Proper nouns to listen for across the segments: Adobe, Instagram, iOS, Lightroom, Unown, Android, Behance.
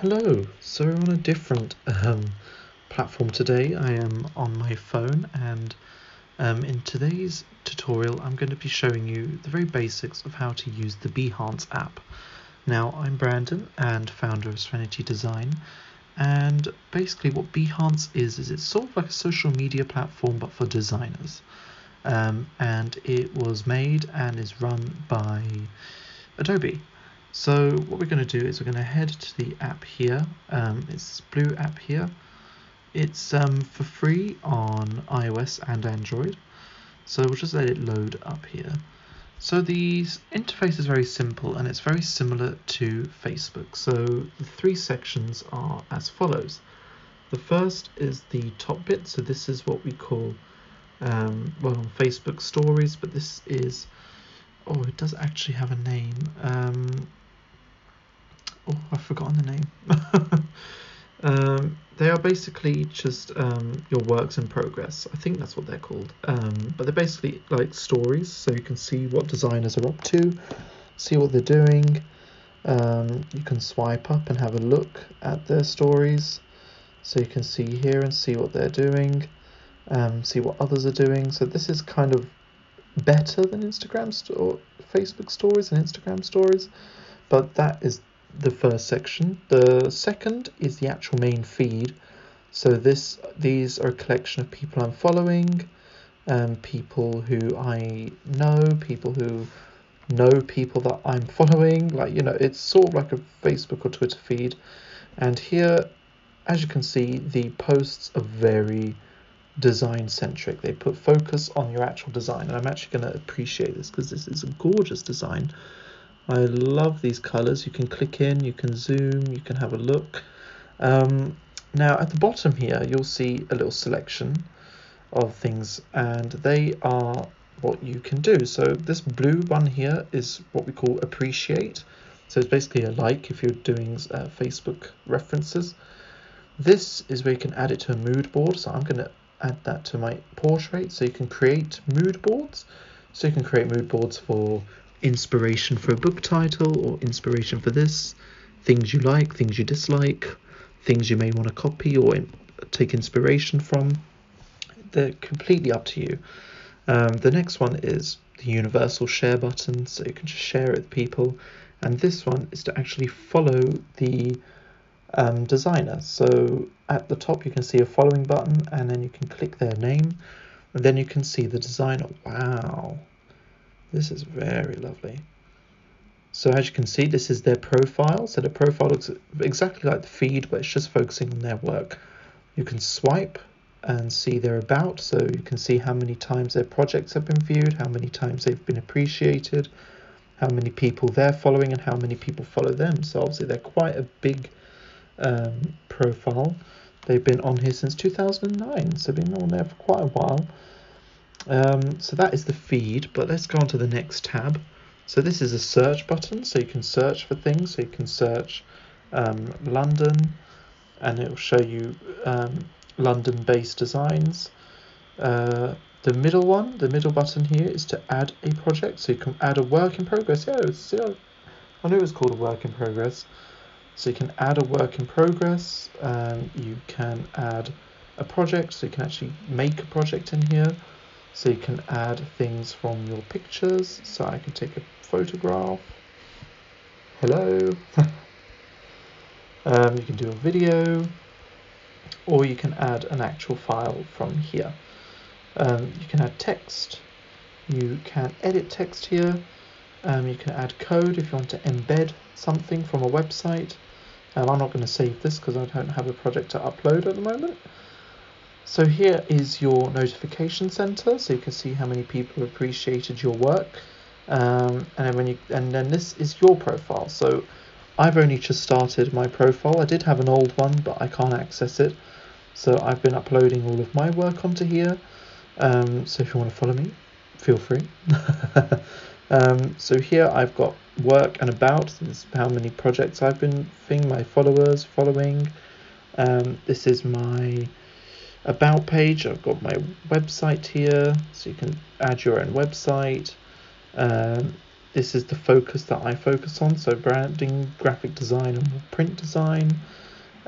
Hello, so we're on a different platform today. I am on my phone, and in today's tutorial I'm going to be showing you the very basics of how to use the Behance app. Now, I'm Brandon and founder of Serenity Design, and basically what Behance is it's sort of like a social media platform but for designers. And it was made and is run by Adobe. So what we're going to do is we're going to head to the app here. It's this blue app here. It's for free on iOS and Android. So we'll just let it load up here. So the interface is very simple, and it's very similar to Facebook. So the three sections are as follows. The first is the top bit. So this is what we call, well, on Facebook stories, but this is, oh, it does actually have a name. Oh, I've forgotten the name. They are basically just your works in progress. I think that's what they're called. But they're basically like stories, so you can see what designers are up to, see what they're doing. You can swipe up and have a look at their stories. So you can see here and see what they're doing, see what others are doing. So this is kind of better than Instagram or Facebook stories and Instagram stories, but that is the first section. The second is the actual main feed. So these are a collection of people I'm following, people who I know, people who know people that I'm following. Like, you know, it's sort of like a Facebook or Twitter feed. And here, as you can see, the posts are very design centric. They put focus on your actual design, and I'm actually going to appreciate this because this is a gorgeous design. I love these colors. You can click in, you can zoom, you can have a look. Now at the bottom here you'll see a little selection of things, and they are what you can do. So this blue one here is what we call appreciate. So it's basically a like if you're doing Facebook references. This is where you can add it to a mood board, so I'm going to add that to my portrait. So you can create mood boards. So you can create mood boards for inspiration for a book title, or inspiration for this, things you like, things you dislike, things you may want to copy or take inspiration from. They're completely up to you. The next one is the universal share button, so you can just share it with people. And this one is to actually follow the designer. So at the top you can see a following button, and then you can click their name, and then you can see the designer. Wow, this is very lovely. So as you can see, this is their profile. So the profile looks exactly like the feed, but it's just focusing on their work. You can swipe and see their about, so you can see how many times their projects have been viewed, how many times they've been appreciated, how many people they're following, and how many people follow them. So obviously they're quite a big profile. They've been on here since 2009, so they've been on there for quite a while. So that is the feed, but let's go on to the next tab. So this is a search button, so you can search for things. So you can search London, and it will show you London-based designs. The middle one, the middle button here, is to add a project, so you can add a work in progress. Yeah, I knew it was called a work in progress. So you can add a work in progress, you can add a project, so you can actually make a project in here. So you can add things from your pictures, so I can take a photograph. Hello. You can do a video, or you can add an actual file from here. You can add text, you can edit text here, you can add code if you want to embed something from a website. I'm not going to save this because I don't have a project to upload at the moment. So here is your notification center, so you can see how many people appreciated your work. And then this is your profile. So I've only just started my profile. I did have an old one, but I can't access it. So I've been uploading all of my work onto here. So if you want to follow me, feel free. So here I've got work and about. So this is how many projects I've been seeing my followers following. This is my about page. I've got my website here, so you can add your own website. this is the focus that I focus on, so branding, graphic design, and print design.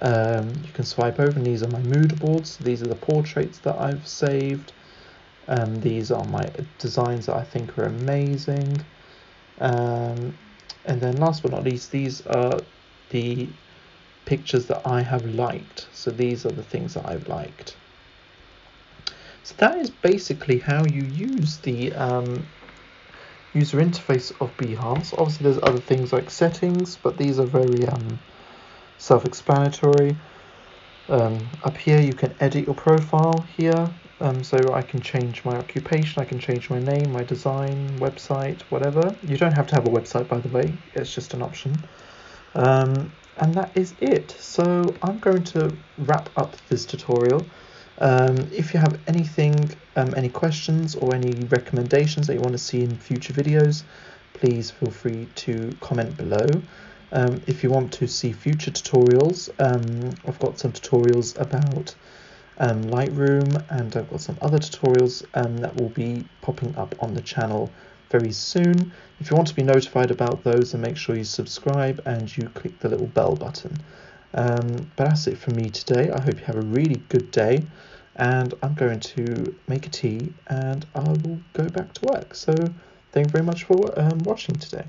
You can swipe over, and these are my mood boards. These are the portraits that I've saved. These are my designs that I think are amazing. And then last but not least, these are the pictures that I have liked. So these are the things that I've liked. So that is basically how you use the user interface of Behance. Obviously there's other things like settings, but these are very self-explanatory. Up here you can edit your profile here, so I can change my occupation, I can change my name, my design, website, whatever. You don't have to have a website, by the way, it's just an option. And that is it. So I'm going to wrap up this tutorial. If you have anything, any questions or any recommendations that you want to see in future videos, please feel free to comment below. If you want to see future tutorials, I've got some tutorials about Lightroom, and I've got some other tutorials that will be popping up on the channel very soon. If you want to be notified about those, then make sure you subscribe and you click the little bell button. But that's it for me today. I hope you have a really good day, and I'm going to make a tea and I will go back to work. So thank you very much for watching today.